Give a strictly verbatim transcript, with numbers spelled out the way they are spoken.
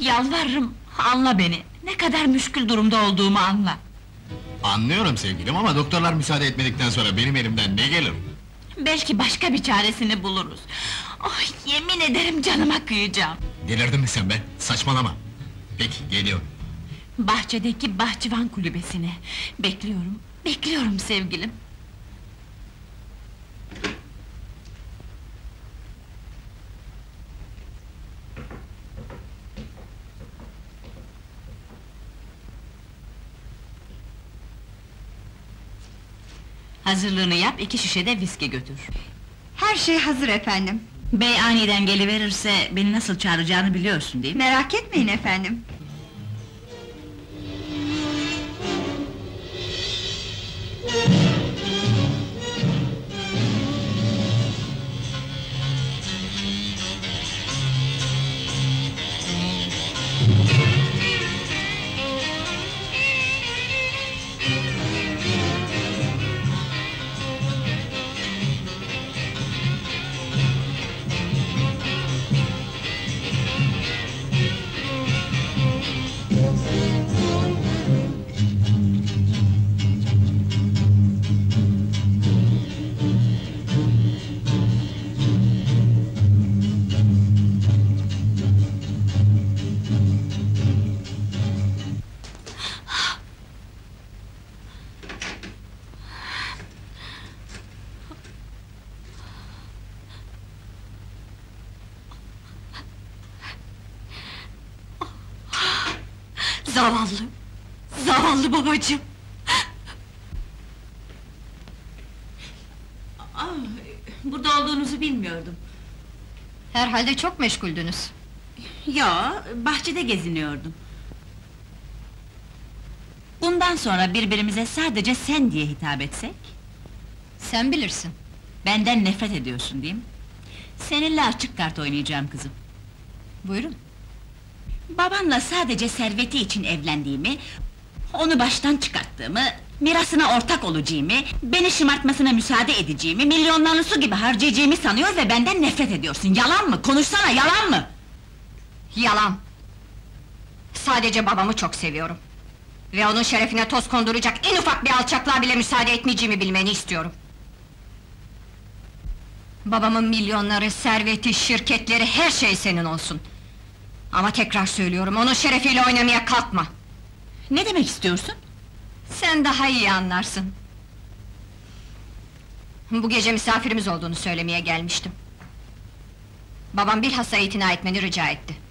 Yalvarırım, anla beni! Ne kadar müşkül durumda olduğumu anla! Anlıyorum sevgilim ama doktorlar müsaade etmedikten sonra benim elimden ne gelir? Belki başka bir çaresini buluruz! Oh, yemin ederim canıma kıyacağım! Delirdin mi sen be? Saçmalama! Peki, geliyorum! Bahçedeki bahçıvan kulübesine! Bekliyorum, bekliyorum sevgilim! Hazırlığını yap, iki şişe de viski götür. Her şey hazır efendim. Bey aniden geliverirse beni nasıl çağıracağını biliyorsun değil mi? Merak etmeyin efendim. Zavallı, zavallı babacığım! Aa, burada olduğunuzu bilmiyordum. Herhalde çok meşguldünüz. Ya, bahçede geziniyordum. Bundan sonra birbirimize sadece sen diye hitap etsek? Sen bilirsin. Benden nefret ediyorsun değil mi? Seninle açık kart oynayacağım kızım. Buyurun. Babanla sadece serveti için evlendiğimi, onu baştan çıkarttığımı, mirasına ortak olacağımı, beni şımartmasına müsaade edeceğimi, milyonlarını su gibi harcayacağımı sanıyor ve benden nefret ediyorsun, yalan mı? Konuşsana, yalan mı? Yalan! Sadece babamı çok seviyorum. Ve onun şerefine toz konduracak en ufak bir alçaklığa bile müsaade etmeyeceğimi bilmeni istiyorum. Babamın milyonları, serveti, şirketleri, her şey senin olsun! Ama tekrar söylüyorum, onun şerefiyle oynamaya kalkma! Ne demek istiyorsun? Sen daha iyi anlarsın! Bu gece misafirimiz olduğunu söylemeye gelmiştim. Babam bilhassa itina etmeni rica etti.